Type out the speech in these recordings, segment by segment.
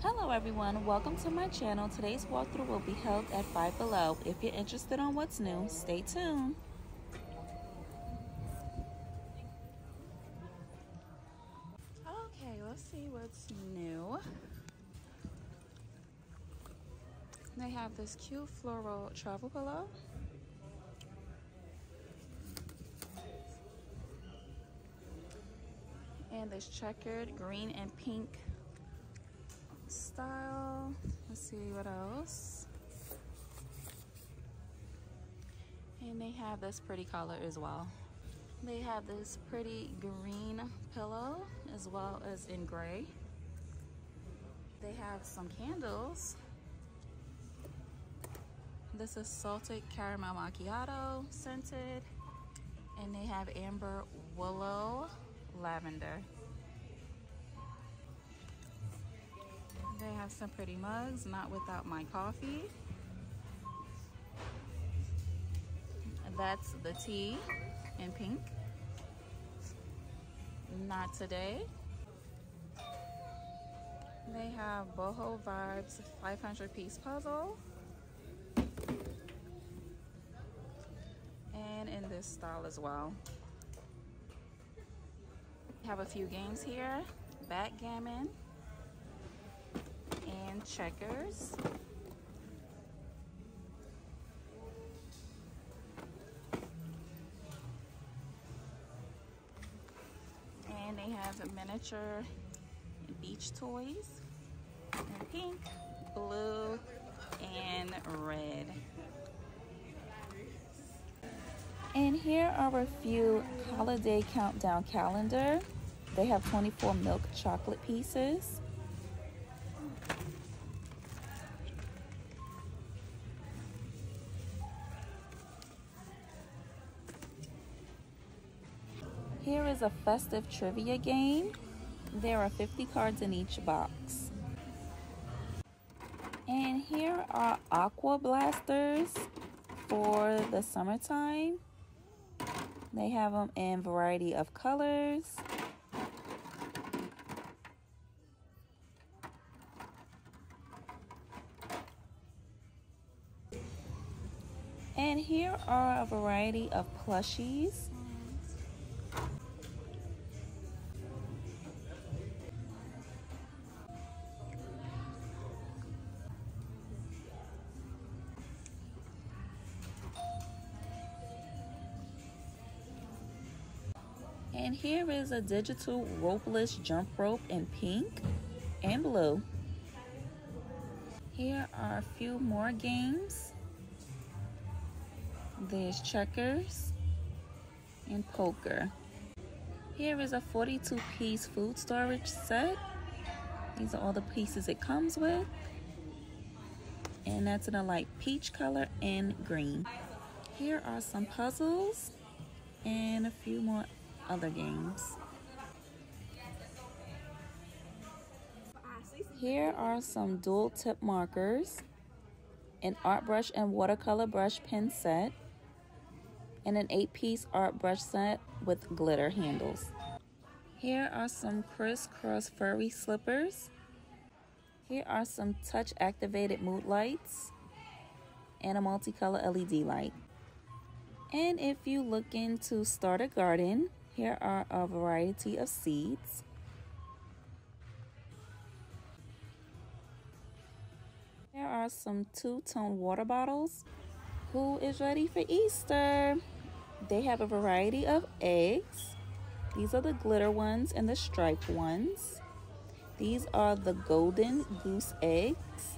Hello everyone, welcome to my channel. Today's walkthrough will be held at 5 Below. If you're interested on what's new, stay tuned. Okay, let's see what's new. They have this cute floral travel pillow. And this checkered green and pink style. Let's see what else. And they have this pretty color as well. They have this pretty green pillow as well as in gray. They have some candles. This is salted caramel macchiato scented. And they have amber willow lavender. They have some pretty mugs, not without my coffee. That's the tea in pink. Not today. They have Boho Vibes 500-piece puzzle. And in this style as well. We have a few games here. Backgammon. And checkers. And they have miniature beach toys in pink, blue, and red. And here are a few holiday countdown calendar. They have 24 milk chocolate pieces. Here is a festive trivia game. There are 50 cards in each box. And here are Aqua Blasters for the summertime. They have them in a variety of colors. And here are a variety of plushies. And here is a digital ropeless jump rope in pink and blue. Here are a few more games. There's checkers and poker. Here is a 42-piece food storage set. These are all the pieces it comes with. And that's in a light peach color and green. Here are some puzzles and a few more other games. Here are some dual tip markers, an art brush and watercolor brush pen set, and an 8-piece art brush set with glitter handles. Here are some crisscross furry slippers. Here are some touch activated mood lights and a multicolor LED light. And if you look into start a garden, here are a variety of seeds. There are some two-tone water bottles. Who is ready for Easter? They have a variety of eggs. These are the glitter ones and the striped ones. These are the golden goose eggs.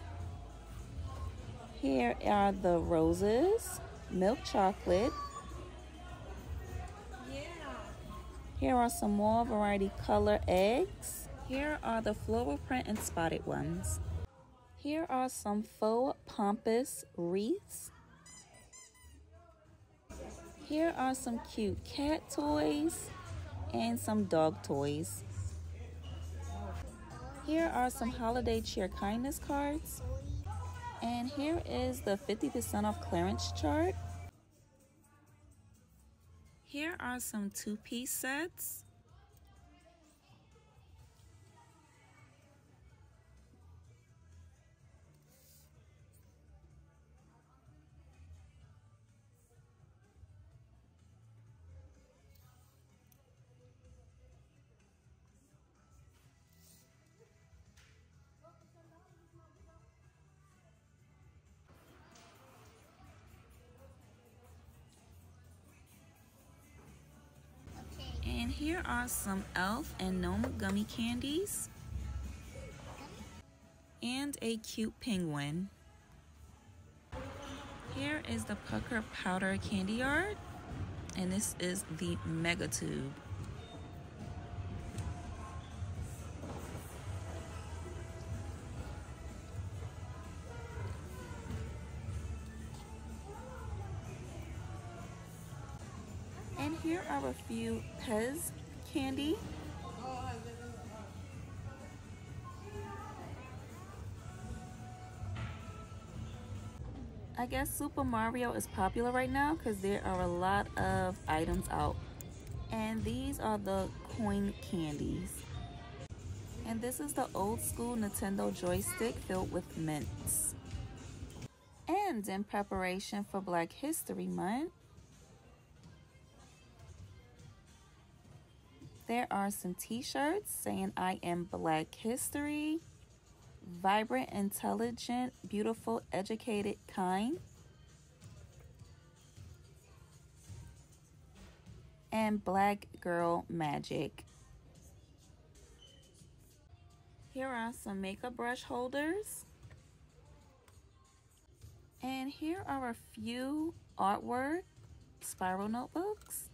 Here are the roses, milk chocolate. Here are some more variety color eggs. Here are the floral print and spotted ones. Here are some faux pompous wreaths. Here are some cute cat toys and some dog toys. Here are some holiday cheer kindness cards. And here is the 50% off clearance chart. Here are some two-piece sets. And here are some elf and gnome gummy candies. And a cute penguin. Here is the pucker powder candy yard. And this is the mega tube. And here are a few Pez candy. I guess Super Mario is popular right now because there are a lot of items out. And these are the coin candies. And this is the old school Nintendo joystick filled with mints. And in preparation for Black History Month, there are some t-shirts saying I am Black History, vibrant, intelligent, beautiful, educated, kind, and Black Girl Magic. Here are some makeup brush holders. And here are a few artwork spiral notebooks.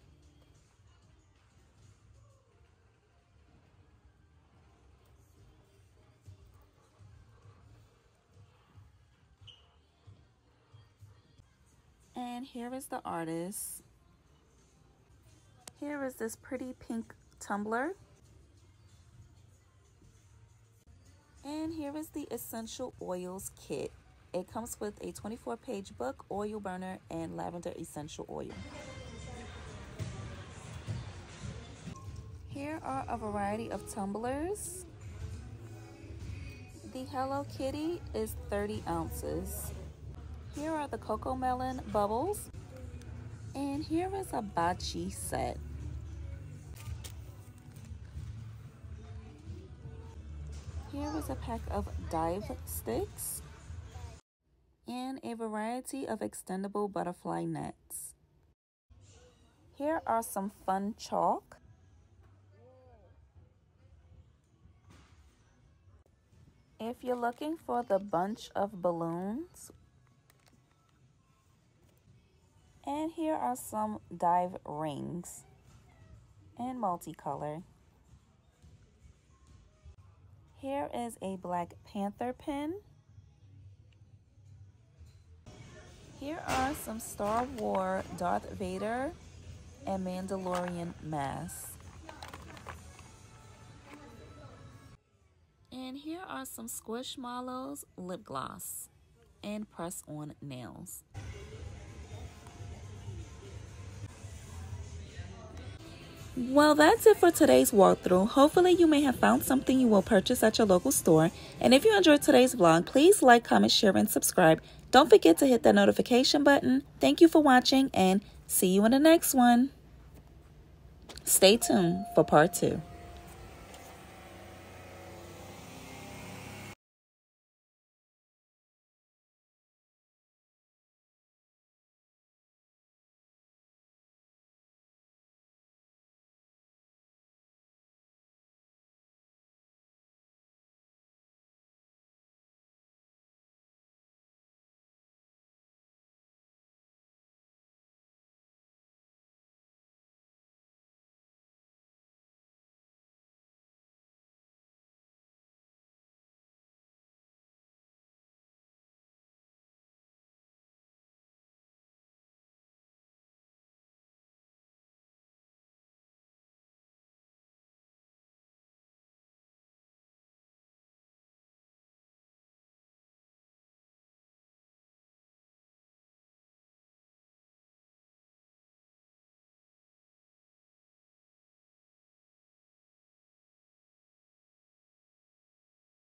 And here is the artist. Here is this pretty pink tumbler. And here is the essential oils kit. It comes with a 24-page book, oil burner, and lavender essential oil. Here are a variety of tumblers. The Hello Kitty is 30 ounces. Here are the Cocomelon bubbles. And here is a Bachi set. Here was a pack of Dive Sticks. And a variety of extendable butterfly nets. Here are some fun chalk. If you're looking for the Bunch of Balloons. And here are some dive rings in multicolor. Here is a Black Panther pin. Here are some Star Wars Darth Vader and Mandalorian masks. And here are some Squishmallows lip gloss and press-on nails. Well, that's it for today's walkthrough. Hopefully you may have found something you will purchase at your local store. And if you enjoyed today's vlog, please like, comment, share, and subscribe. Don't forget to hit that notification button. Thank you for watching and see you in the next one. Stay tuned for part 2.